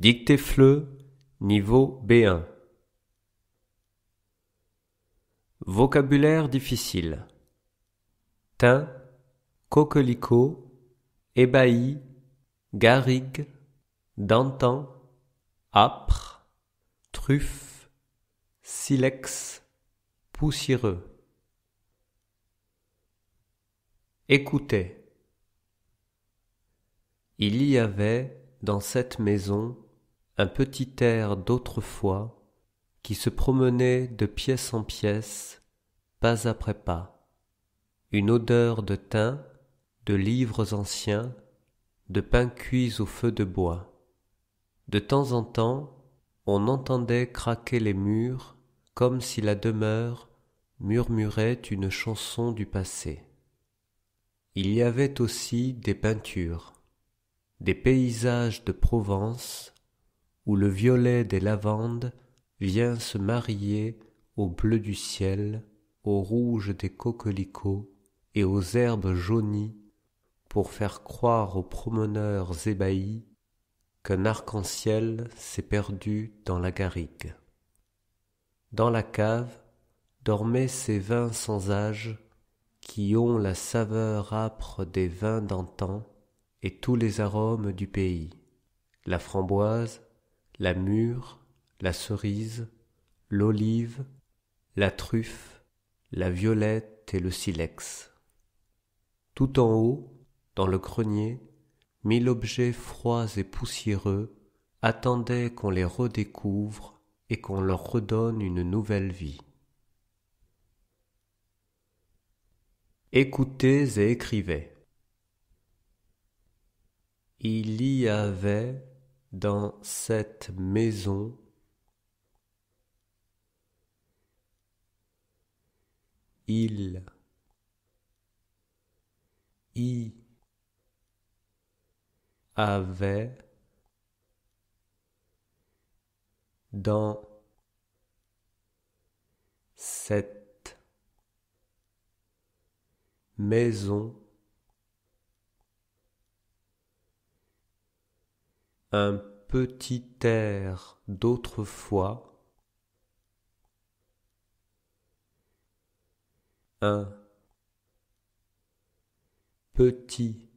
Dictée-fleu, niveau B1. Vocabulaire difficile. Thym, coquelicot, ébahi, garrigue, dantan, âpre, truffe, silex, poussiéreux. Écoutez. Il y avait dans cette maison un petit air d'autrefois qui se promenait de pièce en pièce, pas après pas. Une odeur de thym, de livres anciens, de pain cuits au feu de bois. De temps en temps, on entendait craquer les murs comme si la demeure murmurait une chanson du passé. Il y avait aussi des peintures, des paysages de Provence où le violet des lavandes vient se marier au bleu du ciel, au rouge des coquelicots et aux herbes jaunies pour faire croire aux promeneurs ébahis qu'un arc-en-ciel s'est perdu dans la garrigue. Dans la cave dormaient ces vins sans âge qui ont la saveur âpre des vins d'antan et tous les arômes du pays, la framboise, la mûre, la cerise, l'olive, la truffe, la violette et le silex. Tout en haut, dans le grenier, 1000 objets froids et poussiéreux attendaient qu'on les redécouvre et qu'on leur redonne une nouvelle vie. Écoutez et écrivez. Il y avait dans cette maison Il y avait dans cette maison un petit air d'autrefois, un petit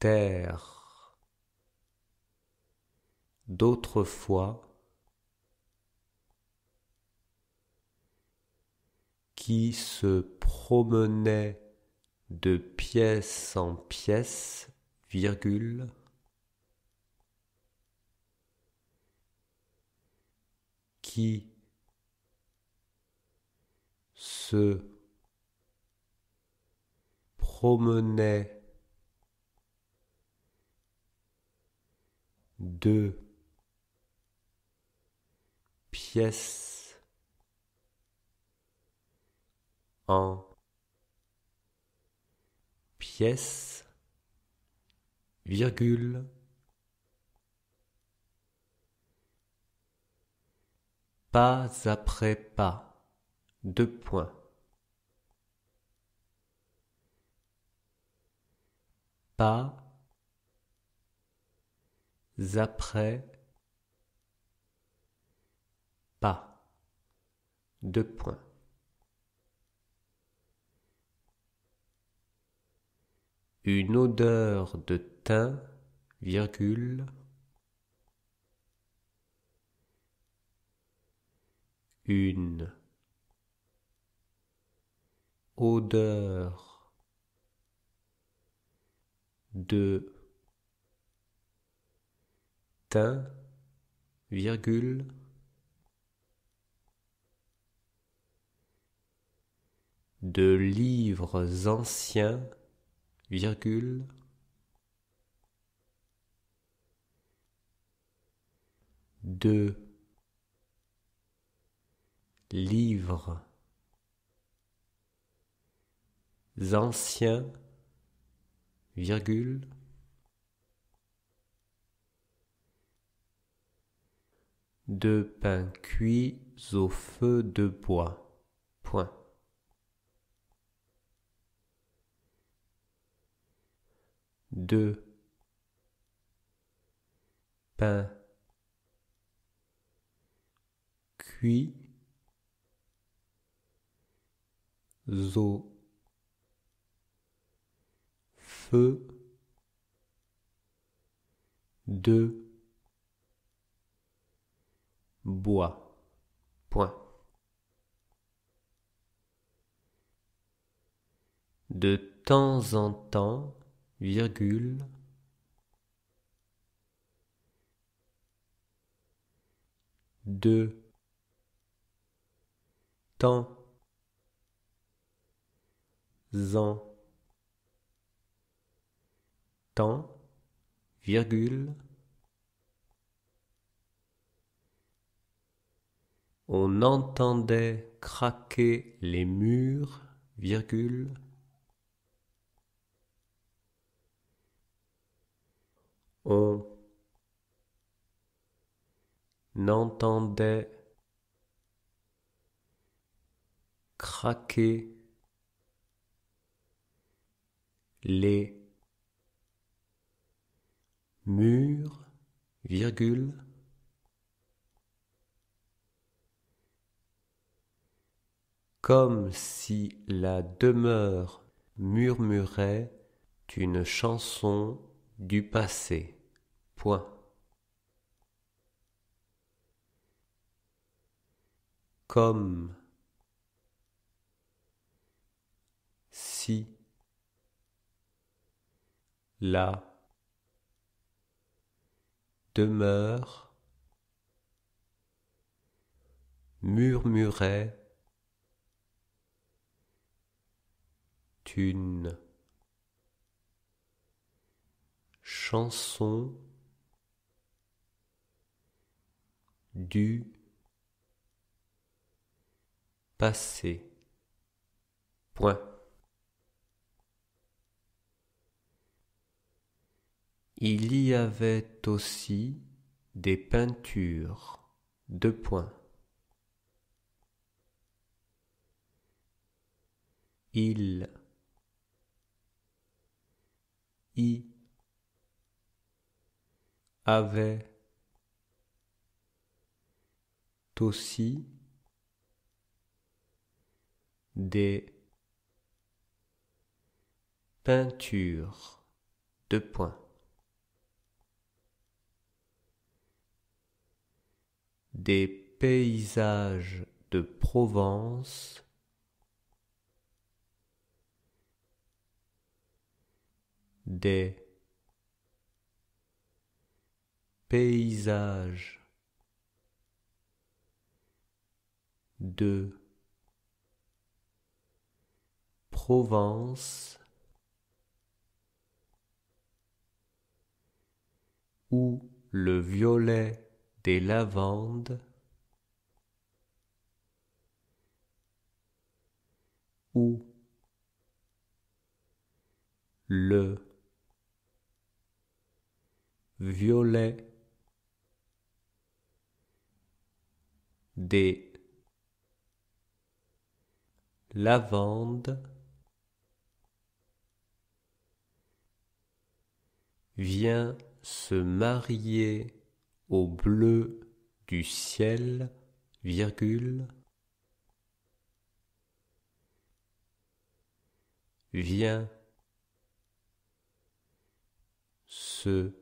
air d'autrefois qui se promenait de pièce en pièce, virgule, qui se promenait de pièce en pièce, virgule, pas après pas. 2 points. Pas après pas. 2 points. Une odeur de thym, virgule, une odeur de thym, virgule, de livres anciens, virgule, de livres anciens, virgule, de pain cuit au feu de bois, point. De pain, cuit, zoo, feu, deux, bois. Point. De temps en temps, virgule, de temps en temps, virgule, on entendait craquer les murs, virgule, on n'entendait craquer les murs, virgule, comme si la demeure murmurait une chanson du passé. Point. Comme si la demeure murmurait une chanson du passé. Point. Il y avait aussi des peintures. Deux points. Il y avait aussi des peintures. Deux points. Des paysages de Provence, des paysages de Provence où le violet des lavandes, où le violet des lavandes vient se marier au bleu du ciel, virgule, vient se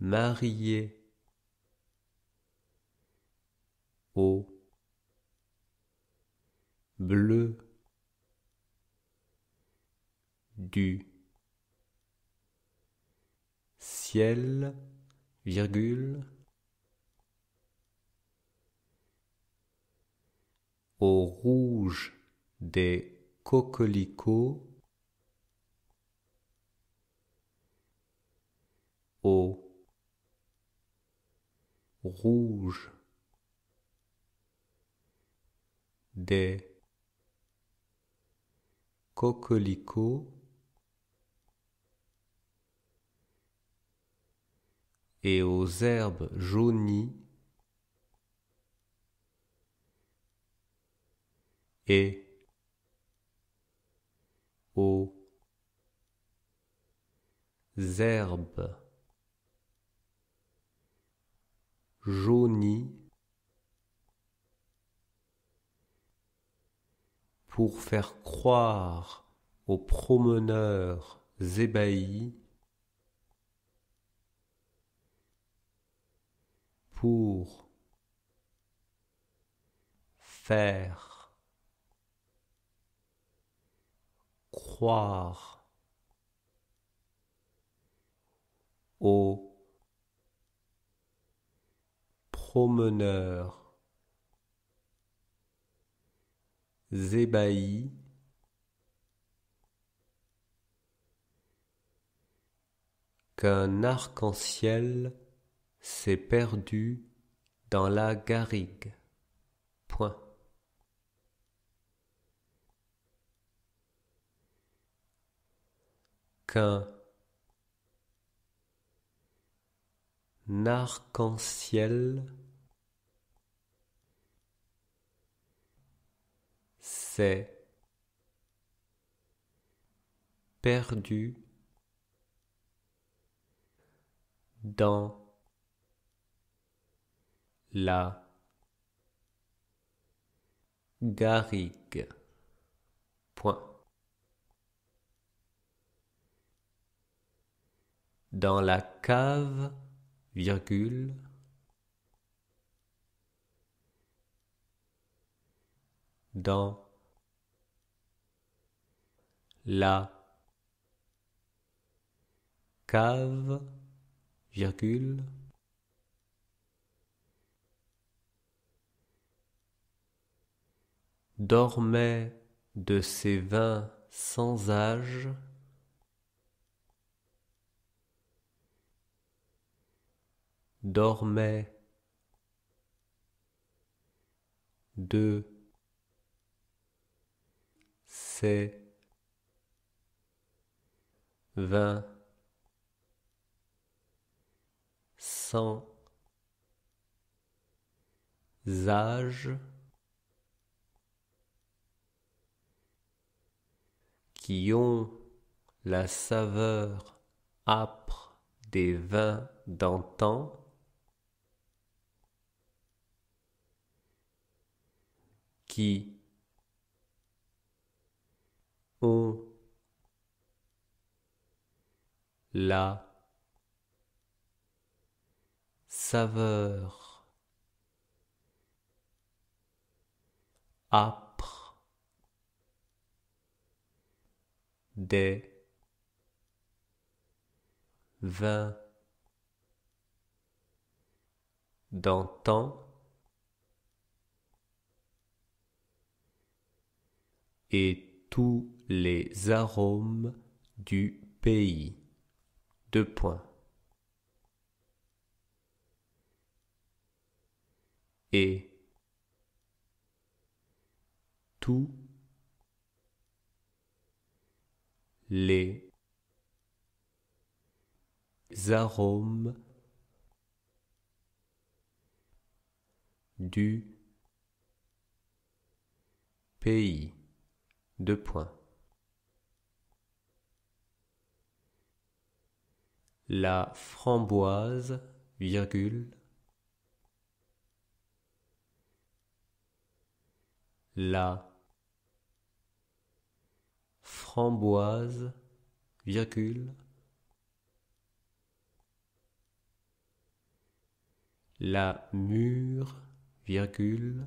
marier au bleu du ciel, virgule, au rouge des coquelicots, au rouge des coquelicots et aux herbes jaunies et aux herbes jauni, pour faire croire aux promeneurs ébahis, pour faire croire aux promeneurs ébahis qu'un arc-en-ciel s'est perdu dans la garrigue. Point. Qu'un arc-en-ciel s'est perdu dans la garrigue. Point. Dans la cave, virgule, dans la cave, virgule, dormait de ses vins sans âge dormait de ses vins sans âge qui ont la saveur âpre des vins d'antan, qui ont la saveur âpre des vins d'antan et tous les arômes du pays. 2 points. Et tous les arômes du pays. 2 points. La framboise, virgule, la framboise, virgule, la mûre, virgule,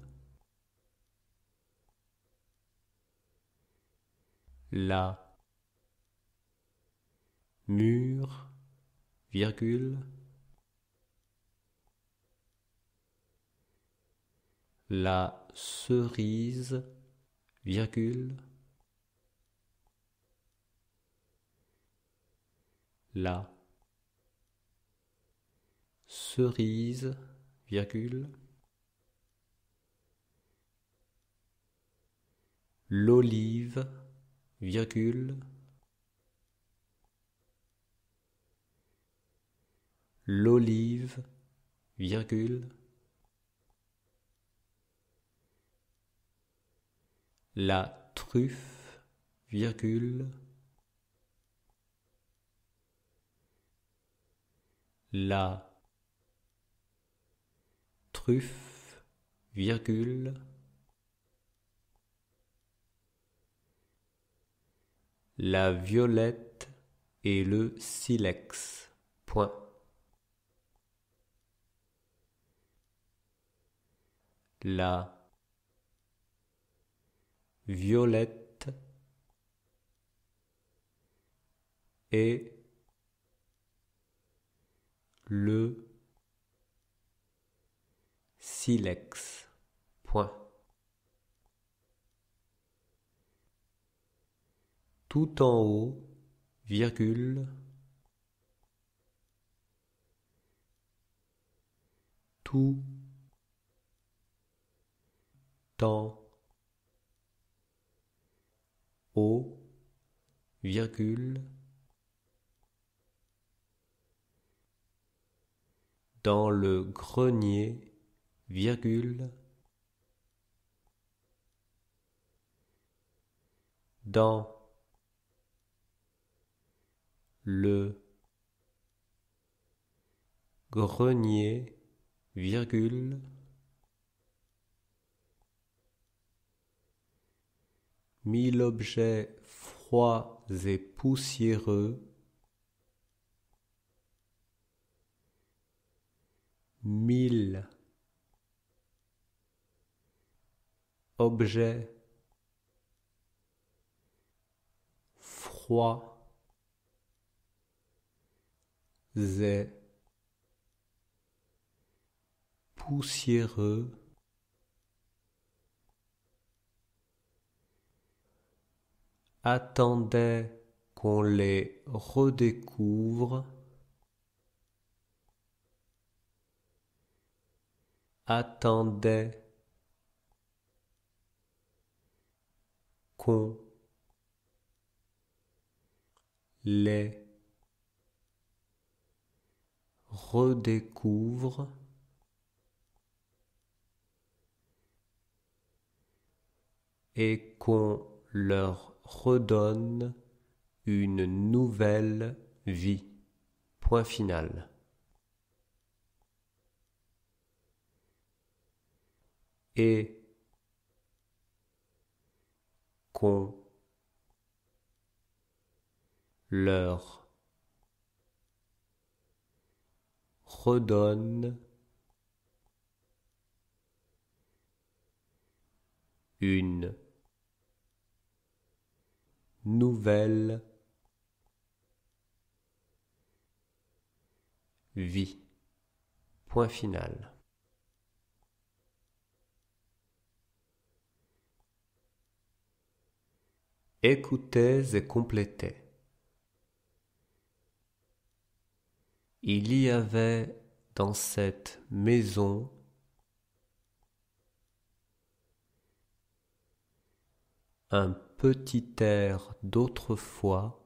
la mûre, virgule, la cerise, virgule, la cerise, virgule, l'olive, virgule, l'olive, virgule, la truffe, virgule, la truffe, virgule. La violette et le silex, point. La violette et le silex, point. Tout en haut, virgule, tout en haut, virgule, dans le grenier, virgule, dans le grenier, virgule, mille objets froids et poussiéreux, mille objets froids et poussiéreux, attendait qu'on les redécouvre, attendait qu'on les redécouvre, et qu'on leur redonne une nouvelle vie. Point final. Et qu'on leur redonne une nouvelle vie. Point final. Écoutez et complétez. Il y avait dans cette maison un petit air d'autrefois,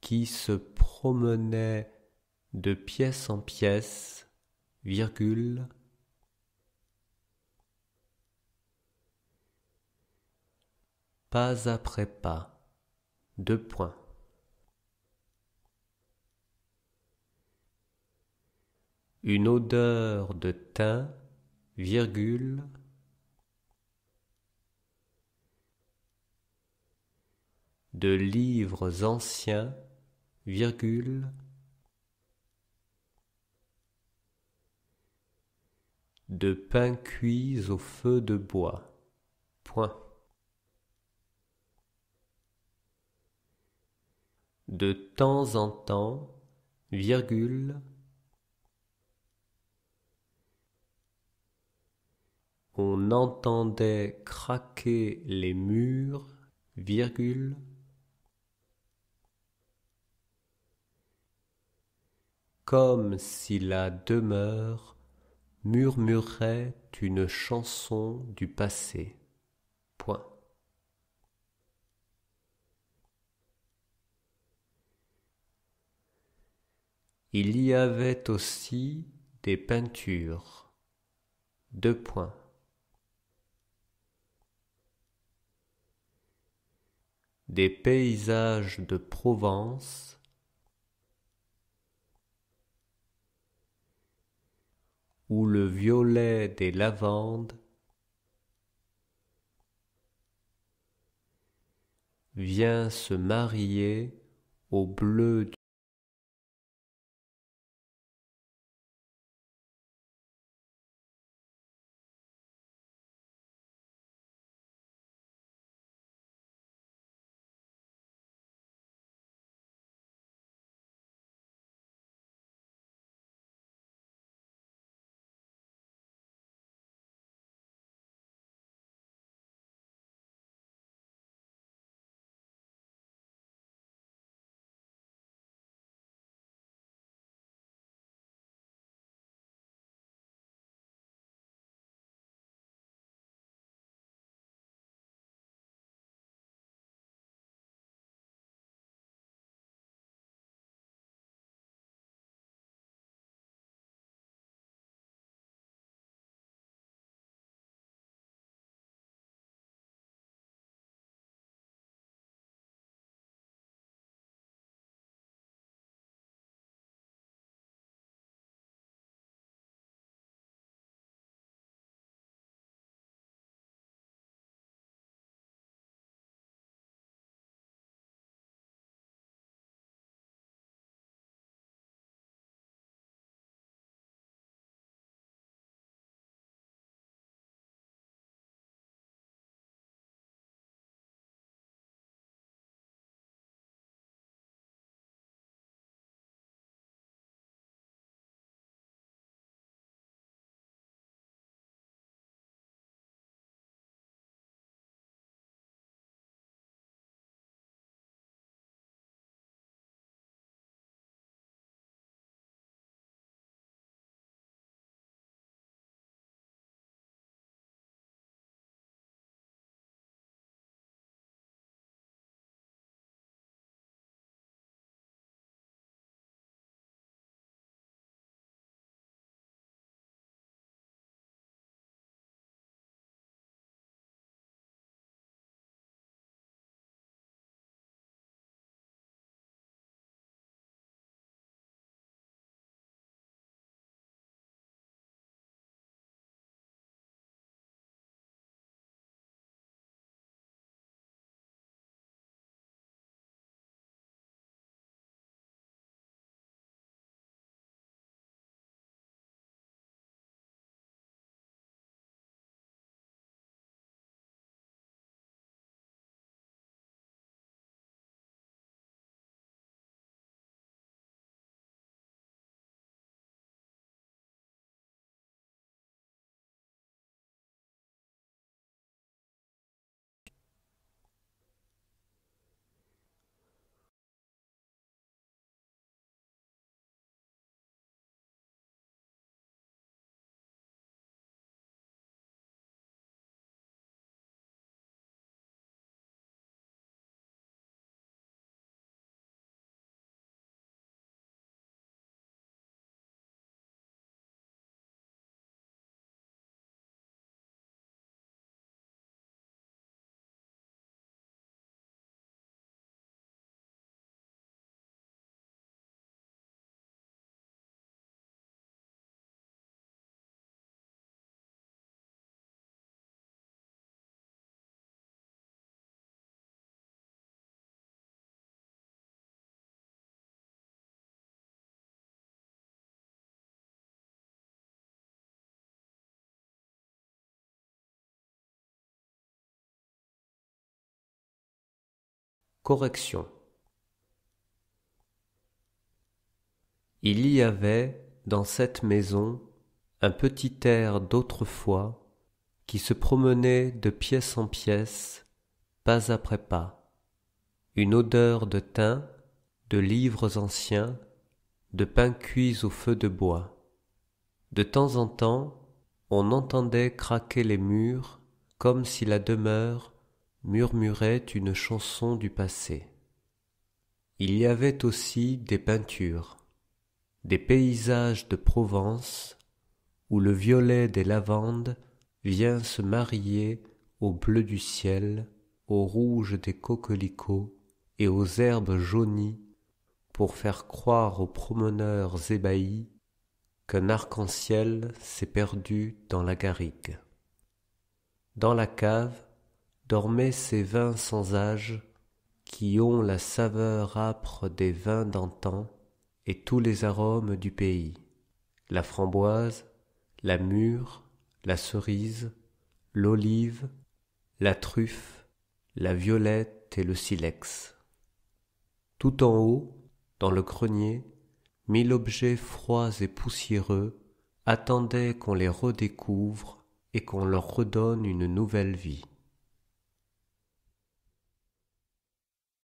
qui se promenait de pièce en pièce, virgule, pas après pas. Deux points. Une odeur de thym, virgule, de livres anciens, virgule, de pain cuit au feu de bois, point. De temps en temps, virgule, on entendait craquer les murs, virgule, comme si la demeure murmurait une chanson du passé. Point. Il y avait aussi des peintures. Deux points. Des paysages de Provence, ou le violet des lavandes, vient se marier au bleu du correction. Il y avait dans cette maison un petit air d'autrefois qui se promenait de pièce en pièce, pas après pas. Une odeur de thym, de livres anciens, de pain cuits au feu de bois. De temps en temps, on entendait craquer les murs comme si la demeure murmurait une chanson du passé. Il y avait aussi des peintures, des paysages de Provence où le violet des lavandes vient se marier au bleu du ciel, au rouge des coquelicots et aux herbes jaunies pour faire croire aux promeneurs ébahis qu'un arc-en-ciel s'est perdu dans la garrigue. Dans la cave dormaient ces vins sans âge qui ont la saveur âpre des vins d'antan et tous les arômes du pays, la framboise, la mûre, la cerise, l'olive, la truffe, la violette et le silex. Tout en haut, dans le grenier, 1000 objets froids et poussiéreux attendaient qu'on les redécouvre et qu'on leur redonne une nouvelle vie.